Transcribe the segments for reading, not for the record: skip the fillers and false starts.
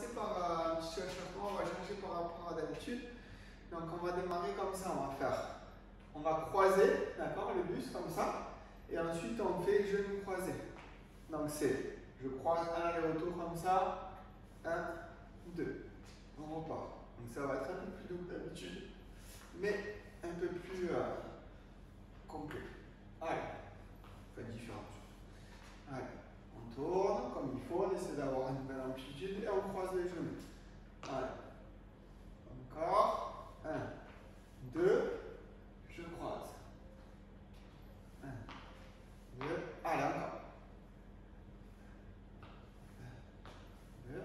commencer par un petit échauffement, on va changer par rapport à d'habitude. Donc on va démarrer comme ça, on va croiser, d'accord, le buste comme ça, et ensuite on fait genou croisé. Donc c'est, je croise un aller-retour comme ça, 1, 2, on repart. Donc ça va être un peu plus doux que d'habitude, mais un peu plus complet. Allez, pas de différence. Allez, on tourne comme il faut, on essaie d'avoir une belle amplitude et on croise les genoux. Allez, encore, 1, 2, je croise. 1, 2, allez, encore. 1, 2,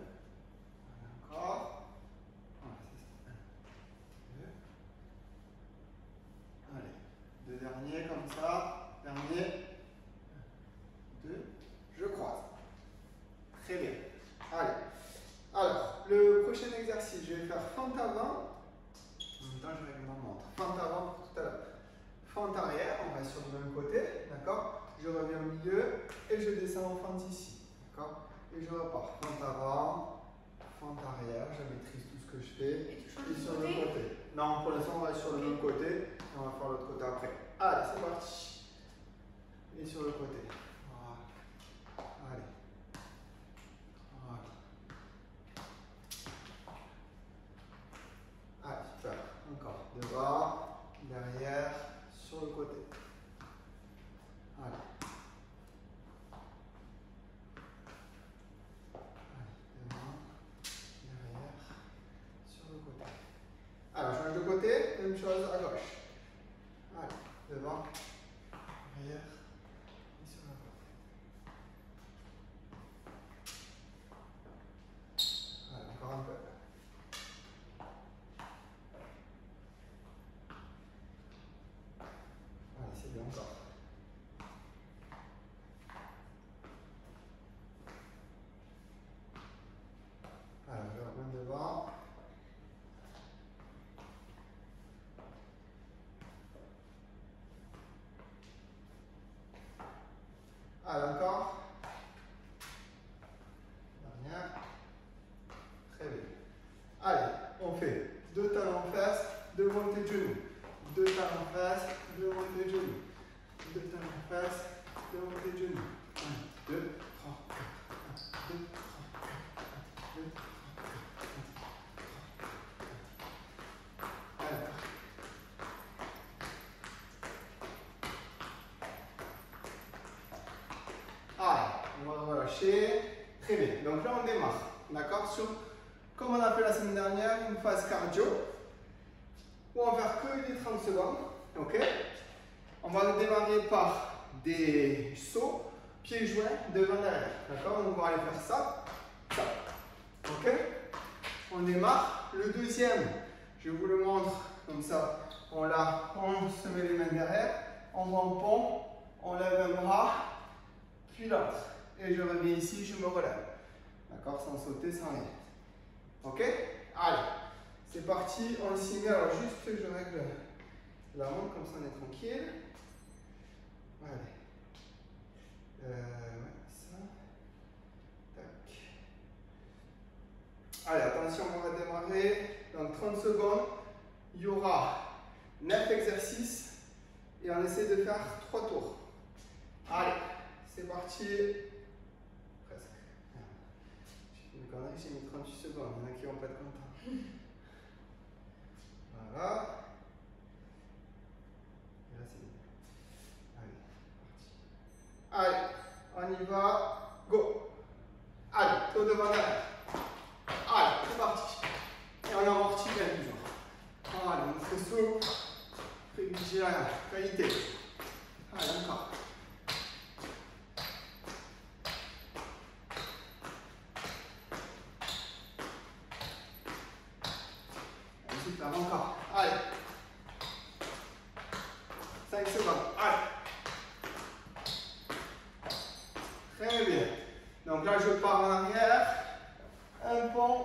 encore. Voilà, c'est ça. 1, 2. Allez, deux derniers comme ça. Dernier. 1, 2, je croise. Très bien. Allez. Alors, le prochain exercice, je vais faire fente avant. En même temps, je règle mon ventre. Fente avant pour tout à l'heure. Fente arrière, on va sur le même côté. D'accord? Je reviens au milieu et je descends en fente ici. D'accord? Et je repars. Fente avant, fente arrière. Je maîtrise tout ce que je fais. Et tu changes sur le côté. Non, pour l'instant, on va sur le même côté et on va faire l'autre côté après. Allez, c'est parti. Et sur le côté. Voilà. Allez. Voilà. Allez, super. Encore. Devant, derrière, sur le côté. Allez. Alors, je change de côté, même chose à gauche. Allez, devant, derrière, et sur la droite. Allez, encore un peu. Allez, c'est bien encore. Alors, je reviens devant. Allez, encore. Dernière. Très bien. Allez, on fait deux talons fesses, deux montées de genoux. Deux talons fesses, deux montées de genoux. Deux talons fesses, deux montées de genoux. 1, 2, 3, 4. 1, 2, 3, 4. 1, 2, 3. Très bien, donc là on démarre, d'accord, sur, comme on a fait la semaine dernière, une phase cardio où on va faire que les 30 secondes, ok. On va démarrer par des sauts, pieds joints devant derrière, d'accord, on va aller faire ça, ça, ok. On démarre, le deuxième, je vous le montre comme ça, on se met les mains derrière, on va en pont, on lève un bras, puis l'autre. Et je reviens ici, je me relève. D'accord, sans sauter, sans rien. Ok? Allez, c'est parti, on s'y met. Alors juste que je règle la montre, comme ça on est tranquille. Allez. Ça. Tac. Allez, attention, on va démarrer. Dans 30 secondes, il y aura 9 exercices et on essaie de faire 3 tours. Allez, c'est parti. J'ai mis 38 secondes, il y en a qui n'ont pas de compte. Voilà. Et là, c'est bien. Allez, parti. Allez, on y va. Go. Allez, taux devant derrière. Allez, c'est parti. Et on amortit bien toujours. Voilà, on se souffle. Privilégiez la qualité. Allez, encore. Encore. Allez. 5 secondes. Allez. Très bien. Donc là, je pars en arrière. Un pont.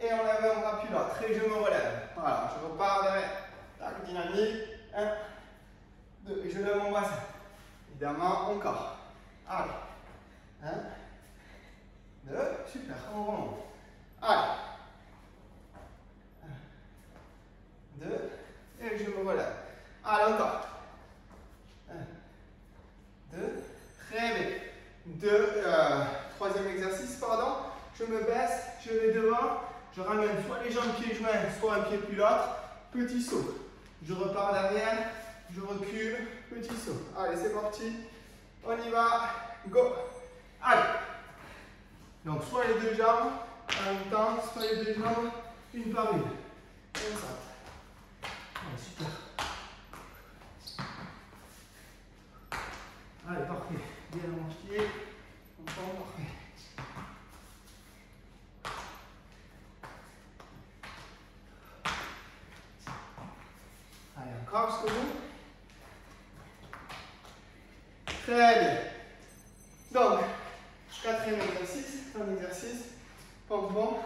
Et on lève un bras puis l'autre. Et je me relève. Voilà. Je repars derrière. Tac, dynamique. 1, 2. Et je lève mon bassin. Évidemment, encore. Allez. 1, 2. super, on remonte. Allez. 1, 2, et je me relève. Allez, encore. 1, 2, très bien. Troisième exercice, pardon. Je me baisse, je vais devant, je ramène soit les jambes pieds joints, soit un pied plus l'autre. Petit saut. Je repars derrière, je recule, petit saut. Allez, c'est parti. On y va. Go. Allez. Donc, soit les deux jambes en même temps, soit les deux jambes une par une. Comme ça. Allez, super. Allez, parfait. Bien allongé. On prend, parfait. Allez, encore jusqu'au bout. Très bien. Donc, quatrième exercice, un exercice, pompon.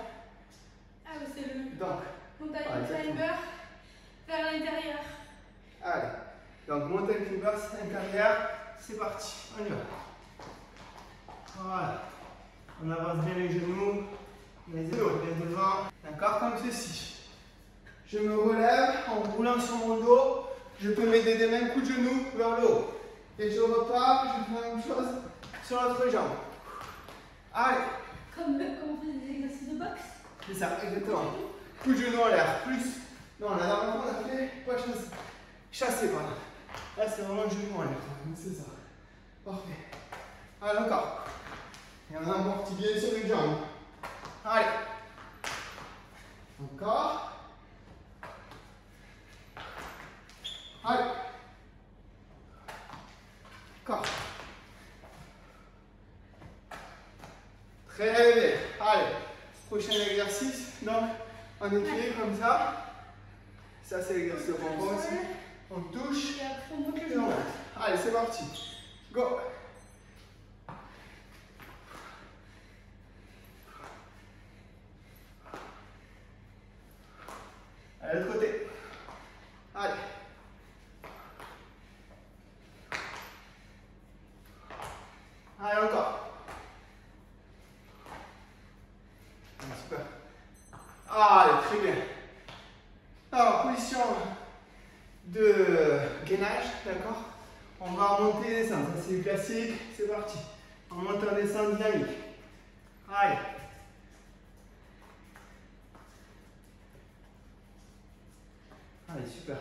Ah oui, c'est le même. Donc, montagne climber vers l'intérieur. Allez, donc montagne climber, c'est l'intérieur. C'est parti, on y va. Voilà. On avance bien les genoux, les épaules bien devant. D'accord, comme ceci. Je me relève en roulant sur mon dos. Je peux m'aider des mêmes coups de genoux vers le haut. Et je repars, je fais la même chose sur l'autre jambe. Allez. Comme on fait des exercices de boxe. C'est ça, exactement. Coup de genou en l'air, plus. Non, la dernière fois on a fait pas chasser. Chasser, voilà. Là c'est vraiment le genou en l'air. C'est ça. Parfait. Allez, encore. Et on amortit bien sur les jambes. Allez. Encore. Allez. Encore. Très bien. Allez. Prochain exercice. Donc, on équilibre comme ça. Ça, c'est l'exercice de pompon aussi. On touche. Et on monte. Allez, c'est parti. Go. Allez, de l'autre côté. Allez. Allez, encore. Super. Allez, très bien. Alors, position de gainage, d'accord? On va remonter et descendre. Ça, c'est du classique. C'est parti. On monte en descente dynamique. Allez. Allez, super.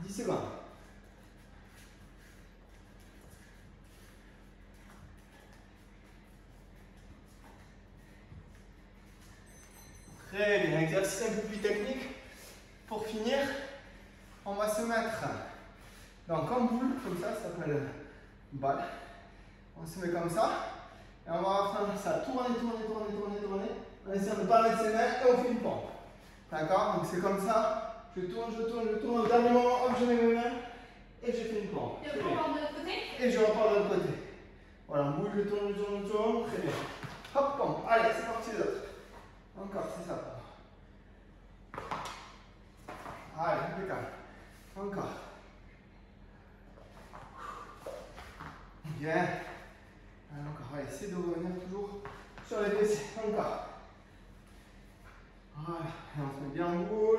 10 secondes. Très bien, exercice un peu plus technique. Pour finir, on va se mettre donc en boule, comme ça, ça s'appelle balle. On se met comme ça, et on va faire ça, tourner. On essaie de ne pas mettre ses mains, et on fait une pompe. D'accord? Donc c'est comme ça, je tourne, au dernier moment, hop, je mets mes mains, et je fais une pompe. Et on repart de l'autre côté? Et je repars de l'autre côté. Voilà, boule, je tourne, très bien. Hop, pompe. Allez, c'est parti les autres. Encore, c'est ça. Allez, impeccable. Encore. Bien. Allez, encore. Allez, essayez de revenir toujours sur les PC. Encore. Voilà. Et on se met bien en boule.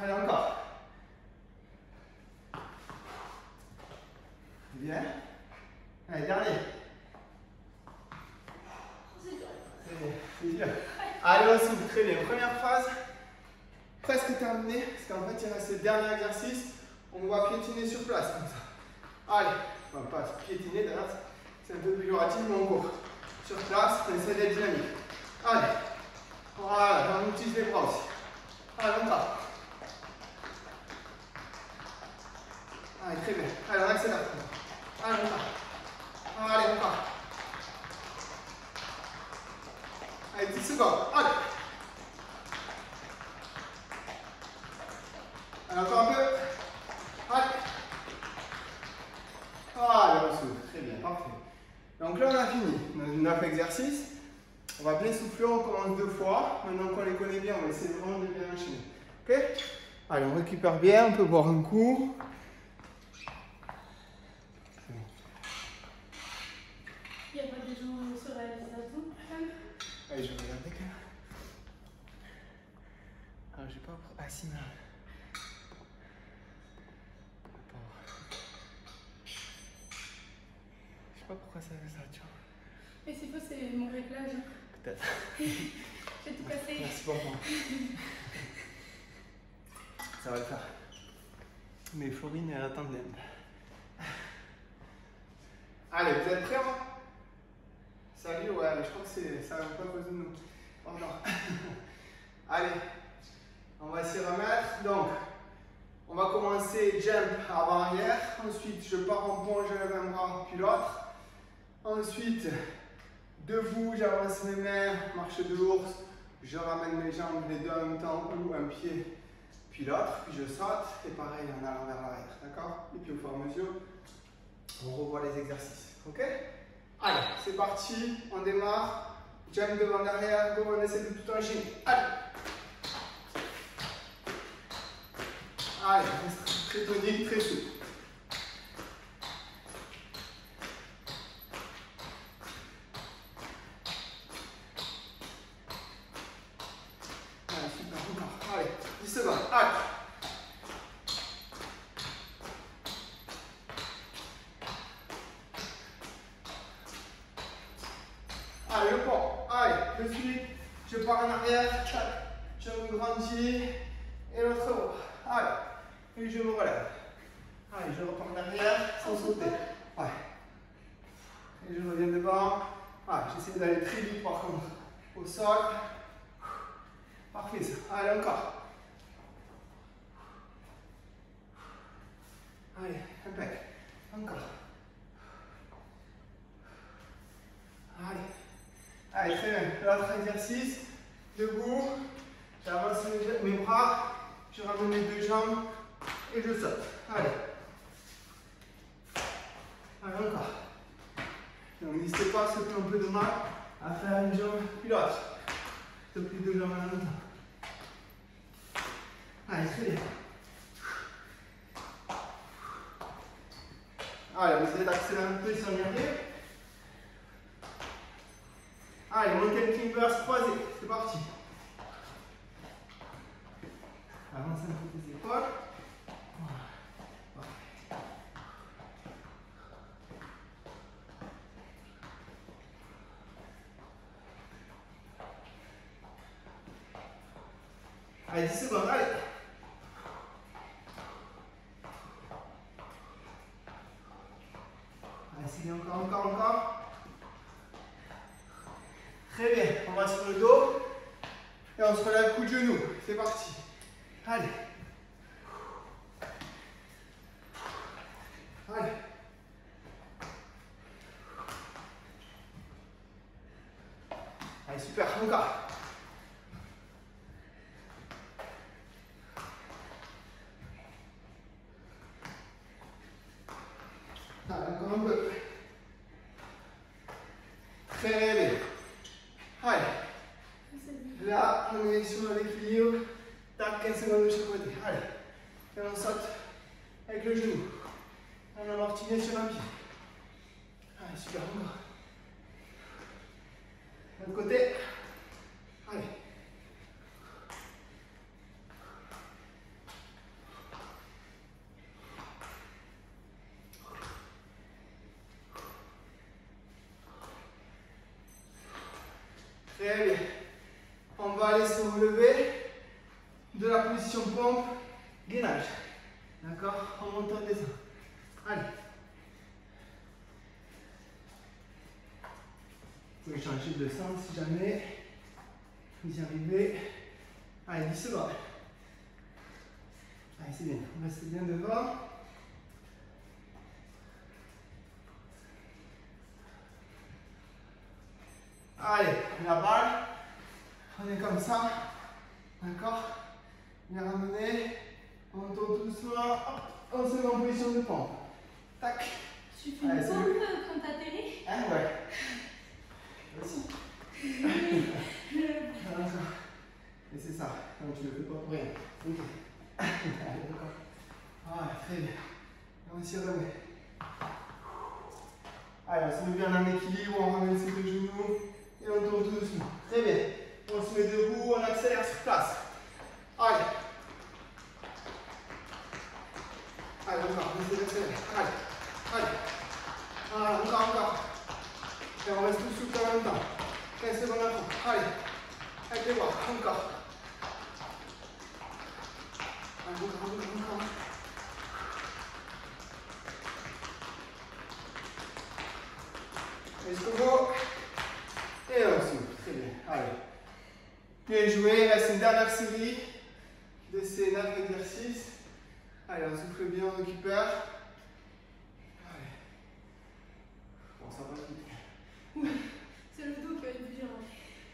Allez, encore. Bien. Allez, dernier. Allez, on s'ouvre, très bien. Première phase, presque terminée, parce qu'en fait, il reste le dernier exercice. On va piétiner sur place, comme ça. Allez, on va pas piétiner, d'ailleurs, c'est un peu péjoratif, mais on court. Sur place, on essaie d'être dynamique. Allez, voilà, on utilise les bras aussi. Allez, on tape. Allez, très bien. Allez, on accélère. Allez, on tape. Allez, on tape. Allez, 10 secondes, allez. Allez, encore un peu. Allez. Allez, on souffle. Très bien, parfait. Donc là, on a fini. On a fait l'exercice. On va bien souffler, on commence 2 fois. Maintenant qu'on les connaît bien, on va essayer vraiment de bien enchaîner. Ok? Allez, on récupère bien, on peut boire un coup. Allez, je vais regarder quand même. Alors, j'ai pas... Ah si, non. Je sais pas pourquoi ça fait ça, tu vois. Mais c'est faux, c'est mon réglage. Peut-être. J'ai tout cassé. Merci pour moi. Ça va le faire. Mais Florine, elle attend de l'aide. Allez, vous êtes prêts, hein? Salut, ouais, je crois que ça va pas poser de nous. Oh non. Allez, on va s'y remettre. Donc, on va commencer jump avant-arrière. Ensuite, je pars en plonge, je lève un bras, puis l'autre. Ensuite, debout, j'avance mes mains, marche de l'ours. Je ramène mes jambes, les deux en même temps, ou un pied, puis l'autre. Puis je saute, et pareil, en allant vers l'arrière, d'accord? Et puis au fur et à mesure, on revoit les exercices, ok? Allez, c'est parti, on démarre. Jump devant l'arrière, go, on essaie de tout enchaîner. Allez! Allez, très tonique, très souple. Allez, super, encore. Allez, 10 secondes, allez! Allez, le pont, allez, le suivi, je pars en arrière, je me grandis, et l'autre bras, allez, et je me relève, allez, je repars en arrière, sans sauter, ouais, et je reviens devant, allez, j'essaie d'aller très vite par contre, au sol, parfait ça, allez, encore, allez, impec, encore, allez, allez, très bien. L'autre exercice, debout, j'avance mes bras, je ramène mes deux jambes et je saute. Allez. Allez, encore. Donc n'hésitez pas, ceux qui ont un peu de mal, à faire une jambe puis l'autre. Plutôt plus deux jambes en même temps. Allez, très bien. Allez, on essaie d'accélérer un peu si on y arrive. Allez, mountain climbers croisés, c'est parti. Avance un peu tes épaules. Allez, 10 secondes, allez. Allez, c'est bien, encore, encore, encore. Très bien, on va sur le dos et on se relève coup de genou. C'est parti. Allez. Allez. Allez, super, encore. Allez, encore un peu. Très bien. Allez, là on est sur l'équilibre, tac, 15 secondes de chaque côté, allez, et on saute avec le genou, on amortit bien sur un pied, allez, super, encore, de l'autre côté, allez, très bien. On va aller se relever de la position pompe, gainage. D'accord? On monte, on descend. Allez. Vous pouvez changer de sens si jamais vous y arrivez. Allez, 10 secondes. Allez, c'est bien. On reste bien devant. Allez, la balle, on est comme ça, d'accord? Bien ramené, on tourne doucement, hop, on se met en position de pompe. Tac. Tu fais une pompe quand t'atterris? Ah ouais. Vas-y. Et c'est ça, donc tu le fais pas pour rien. Ok. Allez, d'accord. Ah, très bien. Et on s'y remet. Allez, on se met se devient un équilibre, on ramène ses deux genoux et on tourne tout doucement. Très bien. On se met debout, on accélère sur place. Allez. Allez, encore, laissez accélérer. Allez, allez. Voilà, encore, encore. Et on reste tout souple en même temps. 15 secondes à fond. Allez. Avec les bras, encore. Allez, encore, encore, encore. Jusqu'au bout. Et on souffle. Très bien. Allez. Bien joué. Là, c'est une dernière série de ces 9 exercices. Allez, on souffle bien, on récupère. Allez. Bon, ça va vite. Oui, c'est le dos qui va être bien.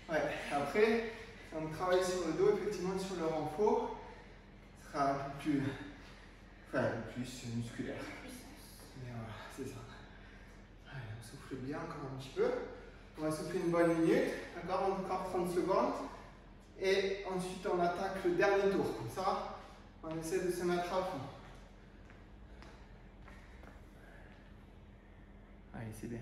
Ouais, après, on travaille sur le dos, effectivement, sur le renfort. Ce sera un peu plus. Enfin, plus musculaire. Mais voilà, c'est ça. Souffle bien encore un petit peu. On va souffler une bonne minute, d'accord, encore 30 secondes. Et ensuite on attaque le dernier tour. Comme ça, on essaie de se mettre à fond. Allez, c'est bien.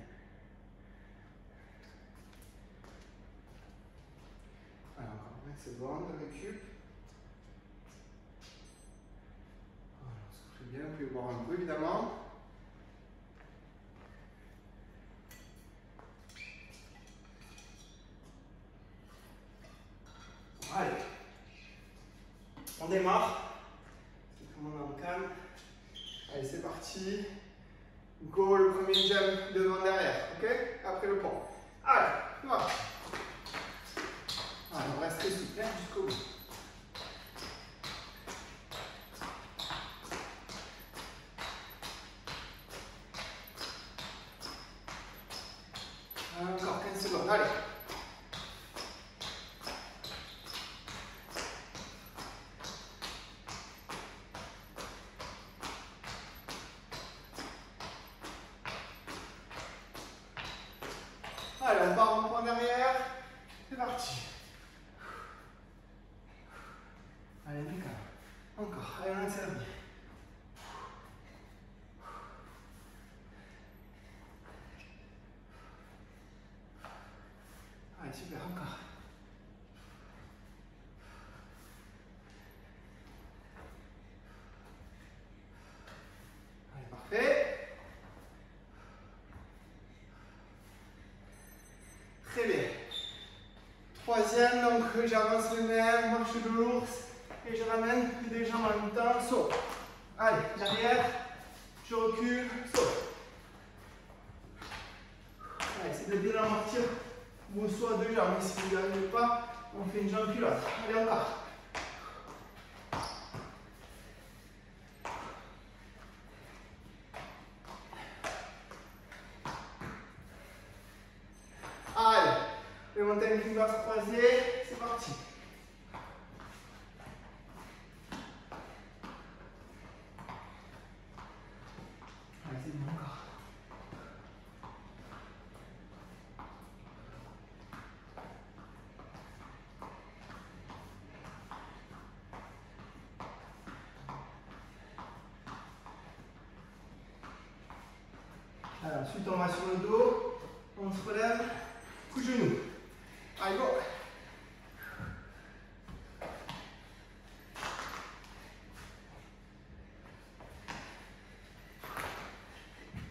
Allez, encore 20 secondes, récup. Voilà, on souffle bien, vous pouvez boire un peu évidemment. Allez, on démarre, c'est comme on est en calme. Allez, c'est parti, go, le premier jump devant, derrière, ok? Après le pont. Allez, va. Allez, on reste souple jusqu'au bout. Encore 15 secondes, allez. Super, encore. Allez, parfait. Très bien. Troisième, donc j'avance le même, marche de l'ours et je ramène les deux jambes en même temps, saut. Allez, derrière, je recule, saut. Allez, c'est de bien amortir. Ou soit deux jambes, mais si vous n'arrivez pas, on fait une jambe culotte. Allez, on part. Allez, les montagnes qui vont se croiser, c'est parti. Ensuite, on va sur le dos, on se relève, coup de genou. Allez, go!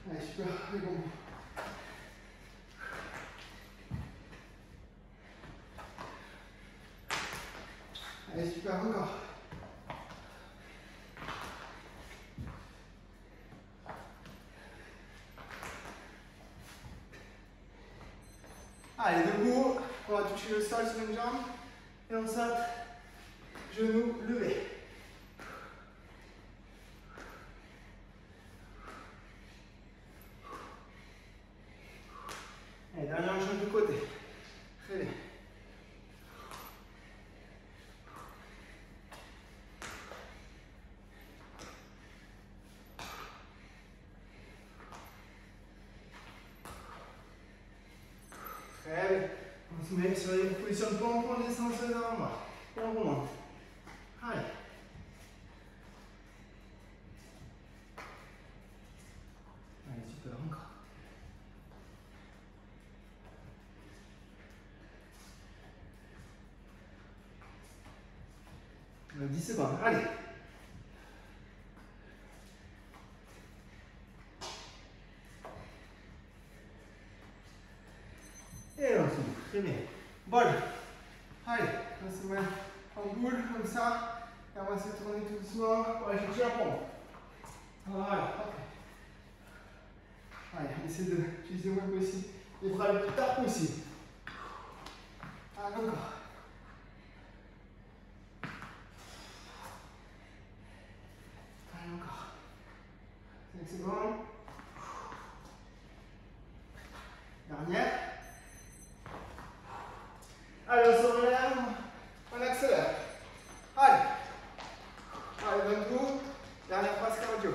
Allez, super, allez, bon. Allez, super, encore. Allez, debout, on va toucher le sol sur une jambe et on saute, genou levé. Et dernier, on change de côté. Très bien. On se met sur les positions de pompe, on descend sur les avant-bras et on remonte. Allez. Allez, super, encore. 10 secondes. Allez. Et on se bouge. Très bien. Voilà. Allez, on se met en boule comme ça. Et on va se tourner tout doucement. On va chercher la pompe. Voilà. Allez, essaie d'utiliser le moins possible. Les bras le plus tard possible. Allez, encore. Allez, encore. 5 secondes. Dernière. Allez, on se relève. On accélère. Allez. Allez, bonne tour. Dernière phase cardio.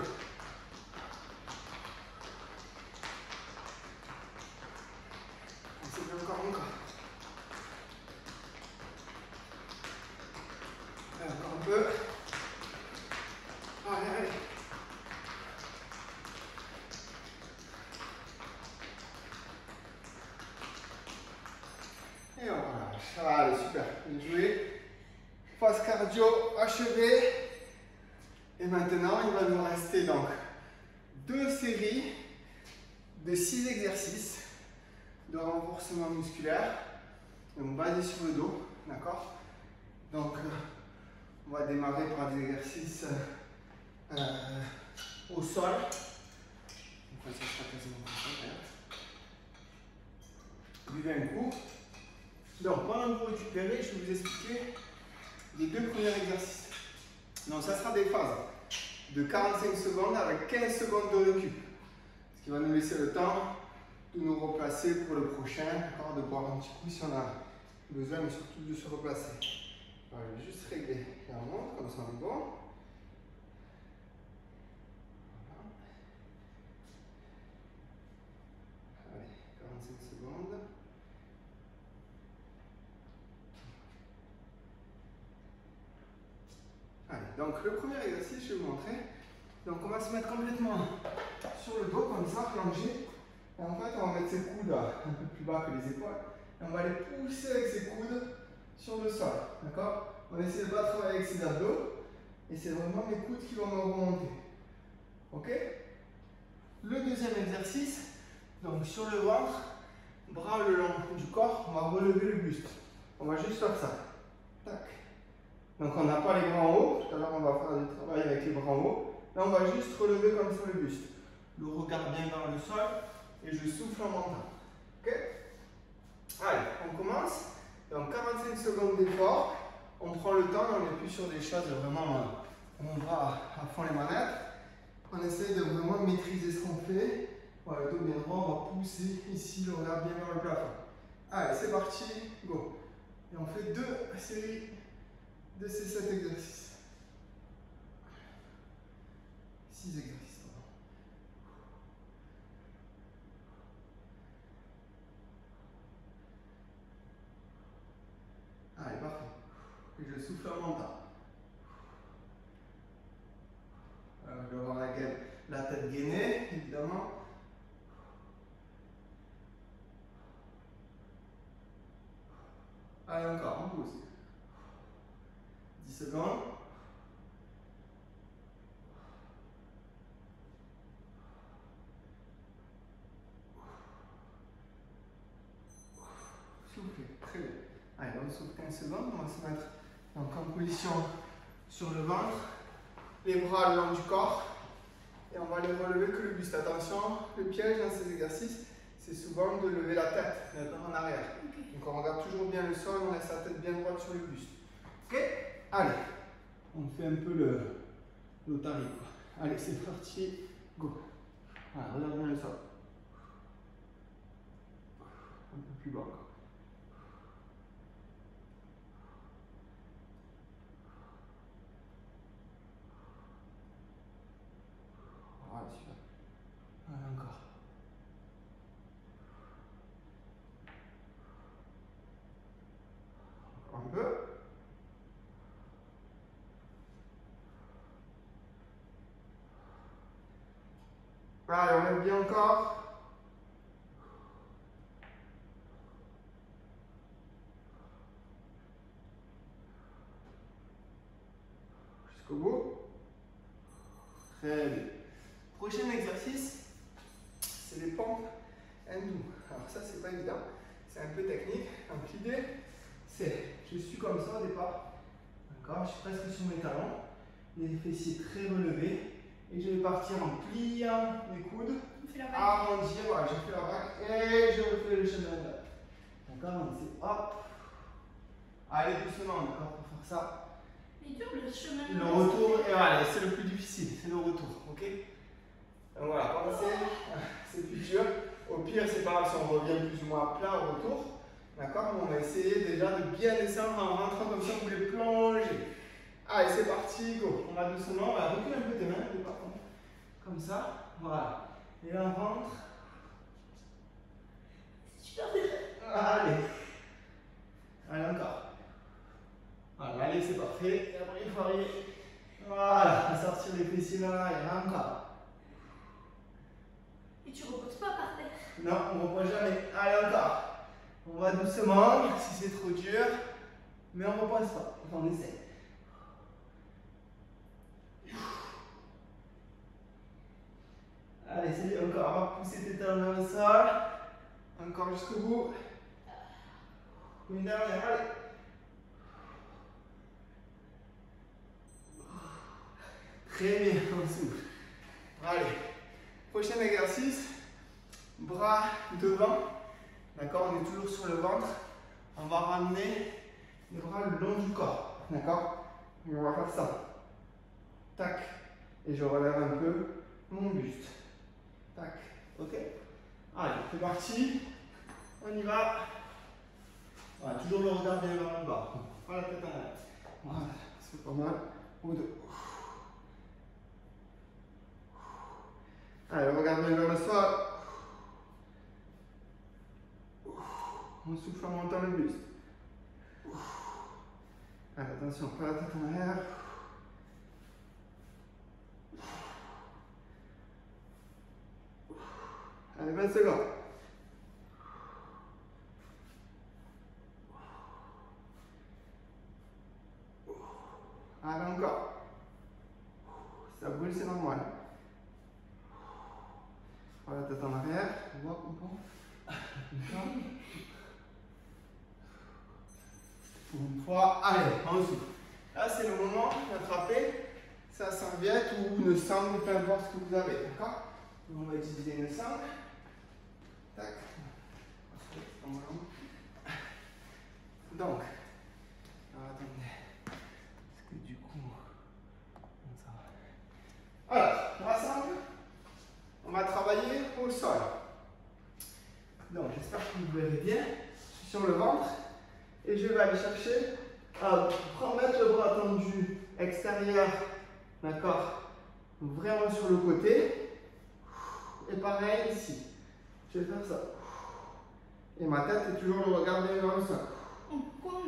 Achevé. Et maintenant il va nous rester donc 2 séries de 6 exercices de renforcement musculaire, donc basé sur le dos, d'accord. Donc on va démarrer par des exercices au sol. Donc, ça sera quasiment parfait. Buvez un coup. Donc pendant que vous récupérez, je vais vous expliquer les 2 premiers exercices. Donc ça sera des phases de 45 secondes avec 15 secondes de récup. Ce qui va nous laisser le temps de nous replacer pour le prochain, de boire un petit coup si on a besoin, mais surtout de se replacer. Alors, je vais juste régler la montre, comme ça on est bon. Voilà. Allez, 45 secondes. Donc le premier exercice, je vais vous montrer. Donc on va se mettre complètement sur le dos comme ça, plongé. Et en fait on va mettre ses coudes un peu plus bas que les épaules. Et on va les pousser avec ses coudes sur le sol. D'accord? On essaie de ne pas travailler avec ses abdos. Et c'est vraiment les coudes qui vont remonter. Ok? Le deuxième exercice, donc sur le ventre, bras le long du corps, on va relever le buste. On va juste faire ça. Tac. Donc on n'a pas les bras en haut, tout à l'heure on va faire du travail avec les bras en haut. Là on va juste relever comme ça le buste. Le regard bien vers le sol et je souffle en montant. Ok? Allez, on commence. Donc 45 secondes d'effort. On prend le temps, on n'est plus sur des choses vraiment. On va à fond les manettes. On essaie de vraiment maîtriser ce qu'on fait. Voilà, le dos bien droit, on va pousser ici, le regard bien vers le plafond. Allez, c'est parti, go! Et on fait 2 séries. De ces 7 exercices. 6 exercices, pardon. Allez, parfait. Et je souffle en mental. Alors, je vais avoir la tête gainée, évidemment. Allez, encore, on pousse. 10 secondes. Soufflez, très bien. Allez, on souffle 15 secondes. On va se mettre donc en position sur le ventre, les bras le long du corps et on va les relever que le buste. Attention, le piège dans ces exercices, c'est souvent de lever la tête, en arrière. Donc on regarde toujours bien le sol, on laisse la tête bien droite sur le buste. Ok? Allez, on fait un peu l'otarie. Allez, c'est parti, go. Voilà, regarde bien le sol. Un peu plus bas encore. Voilà, super. Voilà, encore. Encore un peu. Allez, on lève bien encore. jusqu'au bout. Très bien. Prochain exercice, c'est les pompes hindoues. Alors ça, c'est pas évident, c'est un peu technique. Donc l'idée, c'est je suis comme ça au départ. D'accord, je suis presque sur mes talons, les fessiers très relevés, et je vais partir en pliant mes coudes, arrondir. Voilà, je fais la vague et je refais le chemin là. D'accord, donc c'est hop. Allez doucement, d'accord, pour faire ça. Le chemin. Le retour, et voilà, c'est le plus difficile, c'est le retour, ok? Donc voilà, pensez, c'est plus dur. Au pire, c'est pas grave si on revient plus ou moins à plat au retour, d'accord? On va essayer déjà de bien descendre en rentrant comme si on voulait plonger. Allez, c'est parti, go! On va doucement, on va reculer un peu tes mains, comme ça, voilà. Et là, on rentre. Allez! Allez, encore. Voilà, allez, c'est parfait. Et après, il faut arriver. Voilà, à sortir les fessiers là, et là encore. Et tu reposes pas par terre. Non, on ne repose jamais. Allez, encore. On va doucement, si c'est trop dur. Mais on ne repose pas. On essaie. Allez, c'est encore. On va pousser tes talons vers le sol. Encore jusqu'au bout. Une dernière, allez. Très bien, on souffle. Allez, prochain exercice, bras devant, d'accord, on est toujours sur le ventre, on va ramener les bras le long du corps, d'accord, on va faire ça, tac, et je relève un peu mon buste, tac, ok, allez, c'est parti, on y va, voilà, toujours le regard bien vers le bas, pas la tête en l'air, voilà, c'est pas mal, au dos. Allez, regarde bien vers le sol. On souffle en montant le buste. Allez, attention, pas la tête en arrière. Allez, 20 secondes. Allez, encore. Ça brûle, c'est normal. Voilà, tête en arrière, on voit qu'on prend. Pour une fois, allez, on souffle. Là, c'est le moment d'attraper sa serviette ou une sangle, peu importe ce que vous avez, d'accord? On va utiliser une sangle. Tac. Donc, attendez. Parce que du coup, ça va. Alors, la sangle. On va travailler au sol. Donc, j'espère que vous verrez bien. Je suis sur le ventre et je vais aller chercher à remettre le bras tendu extérieur, d'accord, vraiment sur le côté. Et pareil ici. Je vais faire ça. Et ma tête est toujours le regard bien vers le sol.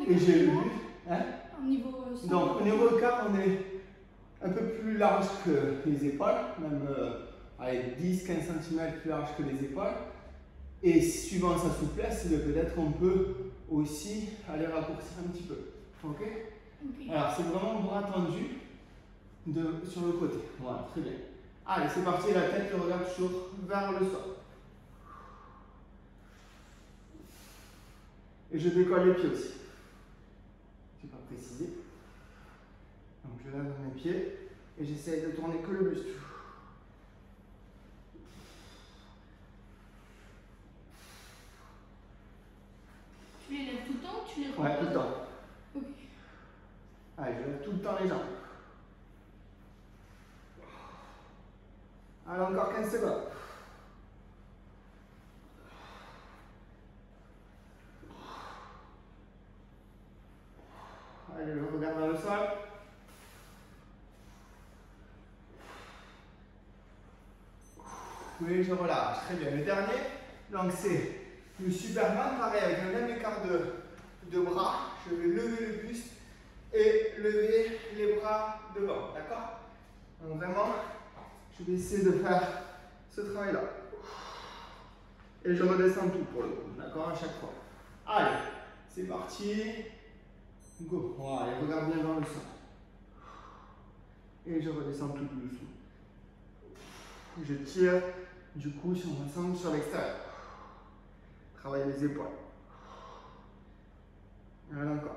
Et j'ai vu. Hein? Donc, au niveau du corps, on est un peu plus large que les épaules, même. Allez, 10-15 cm plus large que les épaules. Et suivant sa souplesse, peut-être qu'on peut aussi aller raccourcir un petit peu. Ok, okay. Alors, c'est vraiment bras tendu sur le côté. Voilà, très bien. Allez, c'est parti, la tête, le regard toujours vers le sol. Et je décolle les pieds aussi. Je n'ai pas précisé. Donc, je lève mes pieds et j'essaye de tourner que le buste. Tu les lèves tout le temps ou tu les reposes? Ouais, tout le temps. Ok. Allez, je lève tout le temps les jambes. Allez, encore 15 secondes. Allez, je regarde vers le sol. Oui, je relâche. Très bien. Le dernier, donc c'est le Superman, pareil, avec le même écart de bras, je vais lever le buste et lever les bras devant, d'accord? Donc vraiment, je vais essayer de faire ce travail-là. Et je redescends tout pour le coup, d'accord? À chaque fois. Allez, c'est parti. Go. Allez, regarde bien dans le sol. et je redescends tout doucement. Je tire du cou sur mon centre, sur l'extérieur. Travaille les épaules. Voilà encore.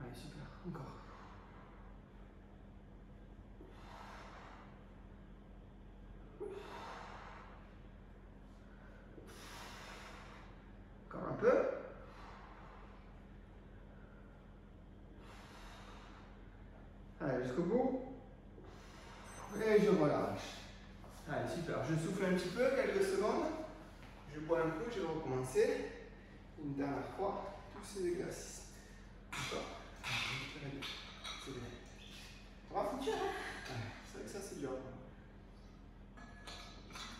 Allez, super, encore. Encore un peu. Allez, jusqu'au bout. Et je relâche. Allez, super. Je souffle un petit peu, quelques secondes. Je bois un coup, je vais recommencer. Une dernière fois, tous ces exercices. Encore. C'est bien. Ça va foutre, hein? C'est vrai que ça, c'est dur.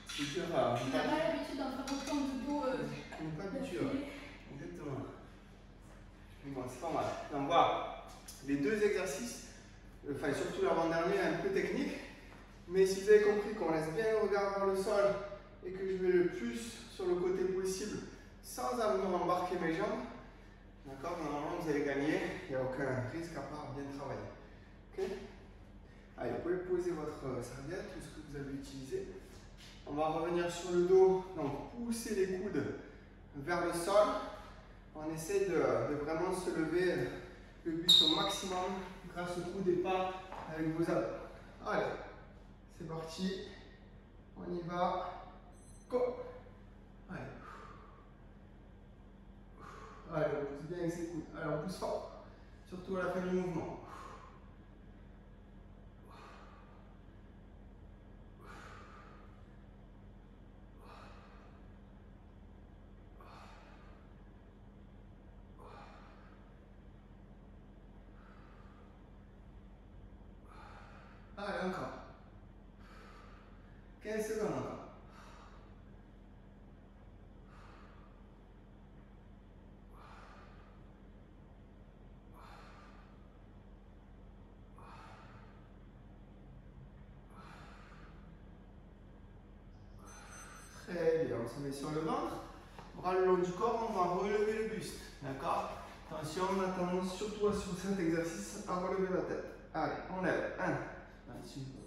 C'est dur. Tu n'as pas l'habitude d'en faire autant de dos. On n'a pas l'habitude. Exactement. Mais bon, c'est pas mal. On voit les deux exercices. Enfin, surtout l'avant-dernier est un peu technique, mais si vous avez compris qu'on laisse bien le regard vers le sol et que je vais le plus sur le côté possible sans avoir embarqué mes jambes, d'accord, normalement vous allez gagner, il n'y a aucun risque à part bien travailler. Ok? Allez, vous pouvez poser votre serviette, tout ce que vous avez utilisé. On va revenir sur le dos, donc poussez les coudes vers le sol. On essaie de vraiment se lever le buste au maximum. Grâce au coude et pas avec vos abdos. Allez, c'est parti. On y va. Go. Allez. Allez, on pousse bien avec ses coudes. Allez, on pousse fort. Surtout à la fin du mouvement. Allez, encore. 15 secondes encore. Très bien, on se met sur le ventre. Bras le long du corps, on va relever le buste. D'accord? Attention, on a tendance surtout sur cet exercice à relever la tête. Allez, on lève. 1.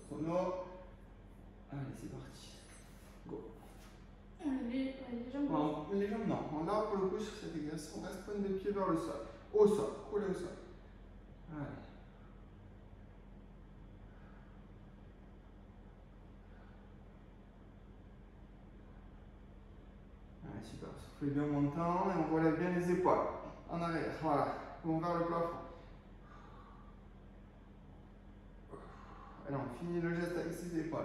Chrono. Allez, c'est parti. Go. Les jambes, non. On a pour le coup sur cet exercice, on reste pointe des pieds vers le sol. Au sol, collé au sol. Allez. Allez, super. Soufflez bien en montant et on relève bien les épaules. En arrière, voilà. On va vers le plafond. Alors, on finit le geste avec ses épaules.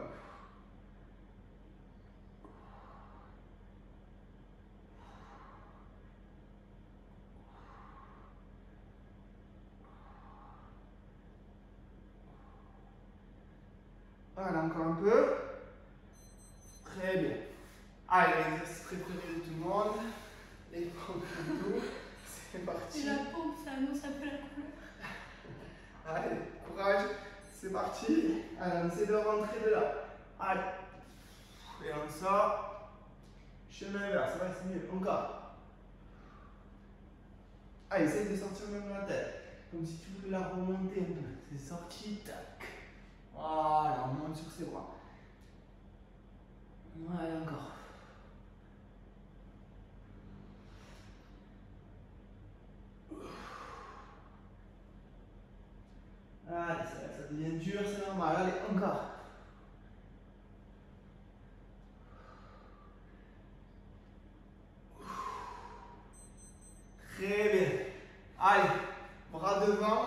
Voilà, encore un peu. Très bien. Allez, l'exercice préféré de tout le monde. Les pompes à dos. C'est parti. Et la pompe, ça annonce un peu la couleur. Allez, courage. C'est parti, allez, on essaie de rentrer de là. Allez, et on sort. Chemin inverse, ça va, c'est mieux. Encore. Allez, essaye de sortir même la tête. Comme si tu voulais la remonter un peu. C'est sorti, tac. Voilà, on monte sur ses bras. Voilà, encore. Allez, ça devient dur, c'est normal. Allez, encore. Très bien. Allez, bras devant.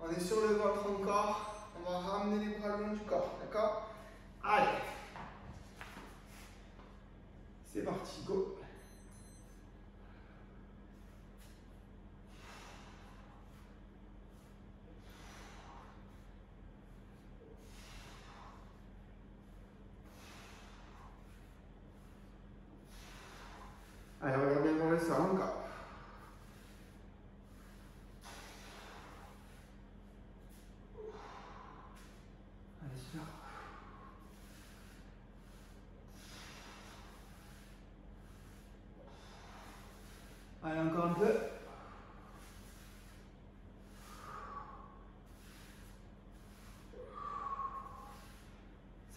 On est sur le ventre encore. On va ramener les bras le long du corps, d'accord? Allez. C'est parti, go. Allez, regardez vers le sol encore. Allez, super.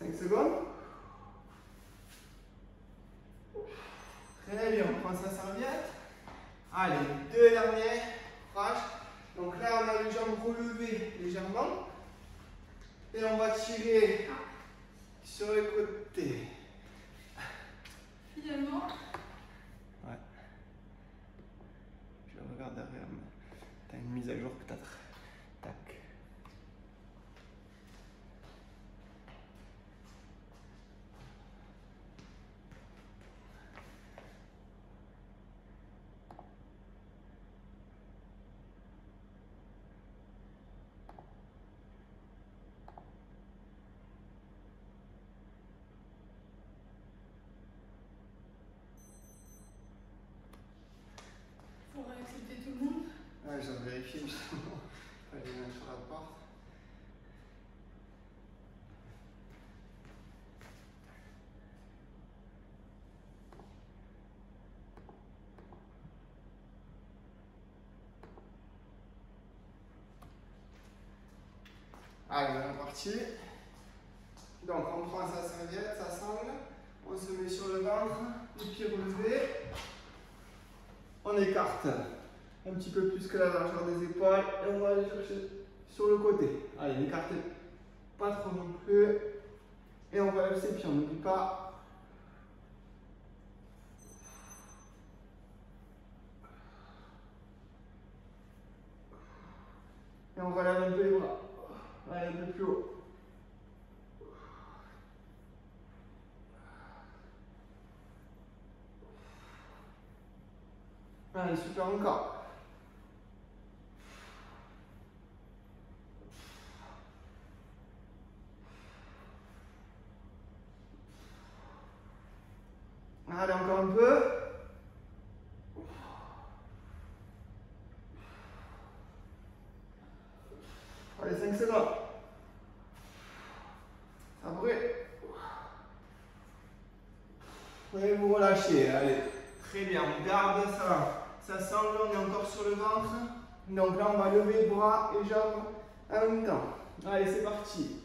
5 secondes. Très bien, on prend sa serviette. Allez, deux dernières fraîches. Donc là, on a les jambes relevées légèrement. Et on va tirer sur le côté. Finalement. Ouais. Je regarde derrière. T'as une mise à jour peut-être. Tac. J'en vérifie justement, pas les mettre sur la porte. Allez, on est parti. Donc on prend sa serviette, sa sangle, on se met sur le ventre, les pieds relevés, on écarte un petit peu plus que la largeur des épaules et on va aller chercher sur le côté. Allez, n'écartez pas trop non plus et on relève ses pieds, on n'oublie pas. Et on relève un peu les bras, allez, un peu plus haut. Allez, super encore. Allez, encore un peu. Allez, 5 secondes. Ça brûle. Allez, vous relâchez. Allez, très bien. On garde ça. Ça sangle, on est encore sur le ventre. Donc là, on va lever bras et jambes en même temps. Allez, c'est parti.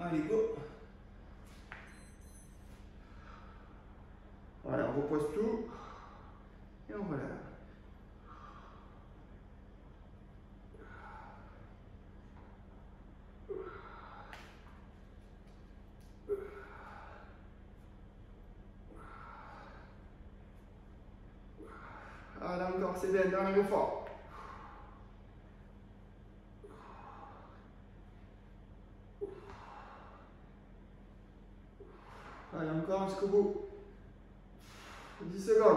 Allez, go. Voilà, on repose tout et on relève. Ah là encore, c'est bien, dernier effort. Allez, encore jusqu'au bout. 10 secondes.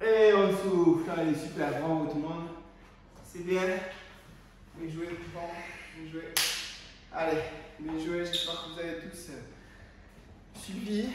Et on souffle. Allez, super, bravo tout le monde. C'est bien. Bien joué, bon, bien joué. Allez, bien joué, j'espère que vous avez tous suivi.